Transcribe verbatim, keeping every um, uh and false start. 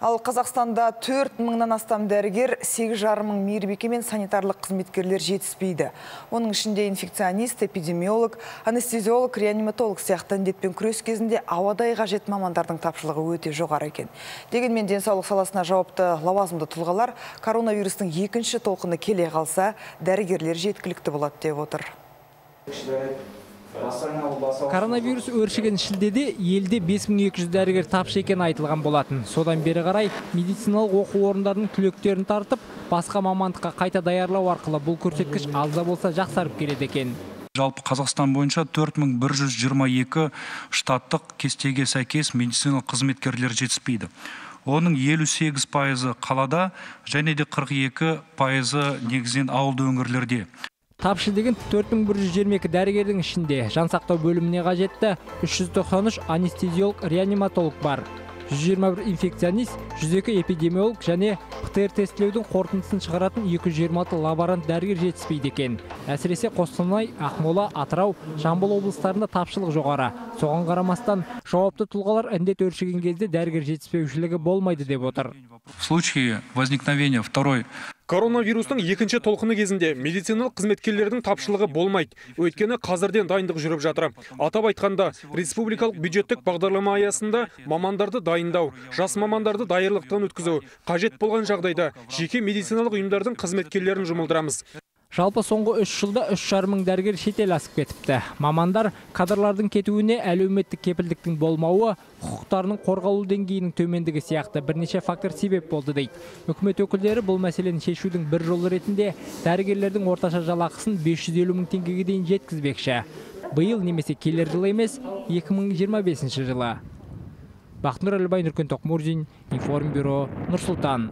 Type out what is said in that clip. Ал Қазақстанда төрт мыңнан астам дәрігер, сегіз жарым мың мейірбике мен санитарлық қызметкерлер жетіспейді. Оның ішінде инфекционист, эпидемиолог, анестезиолог, реаниматолог сияқты індетпен күрес кезінде ауадай қажет мамандардың тапшылығы өте жоғары екен. Дегенмен денсаулық саласына жауапты лауазымды тұлғалар коронавирустың екінші толқыны келе қалса, дәрігерлер жеткілікті болады деп отыр. Коронавирус өршіген шілдеде елде бес мың екі жүз дәрігер тапшы екен айтылған болатын. Содан бері қарай медициналық оқу орындарының түлектерін тартып, басқа мамандыққа қайта даярлау арқылы бұл көрсеткіш азда болса жақсарып келеді екен. Жалпы Қазақстан бойынша төрт мың бір жүз жиырма екі штаттық кестеге сәйкес медициналық қызметкерлер жетіспейді. Оның елу сегіз пайызы қалада, және де қырық екі пайызы негізінен ауылды өңірлерде. Тапшы деген төрт мың бір жүз жиырма екі дәрігердің ішінде жансақтау бөліміне қажетті үш жүз тоқсан үш анестезиолог, реаниматолог бар. жүз жиырма бір инфекционист, жүз екі эпидемиолог және птр тестілеудің қорытындысын шығаратын екі жүз жиырма алты лаборант дәрігер жетіспейді екен. Әсіресе Қостанай, Ақмола, Атырау, Жамбыл облыстарында тапшылық жоғары. Соған қарамастан жауапты тұлғалар індет өршіген кезде дәрігер жетіспеушілігі болмайды деп отыр. В случае возникновения второй коронавирустың екінші толқыны кезінде медициналық қызметкерлердің тапшылығы болмайды, өйткені қазірден дайындық жүріп жатыр. Атап айтқанда, республикалық бюджеттік бағдарлама аясында мамандарды дайындау, жас мамандарды даярлықтан өткізу, қажет болған жағдайда жеке медициналық ұйымдардың қызметкерлерін жұмылдырамыз. Жалпы соңғы үш жылда үш жарым мың дәрігер шетел асып кетіпті. Мамандар кадрлардың кетуіне әлеуметтік кепілдіктің болмауы, құқықтарының қорғалу деңгейінің төмендігі сияқты бірнеше фактор себеп болды дейді. Үкімет өкілдері бұл мәселені шешудің бір жолы ретінде дәрігерлердің орташа жалақысын бес жүз елу мың теңгеге дейін жеткізбекші. Биыл немесе келер жылы емес, екі мың жиырма бесінші жылы. Бақытнұр Әлібай, Нұркен Тоқмұрзин, Информбюро, Нұр Сұлтан.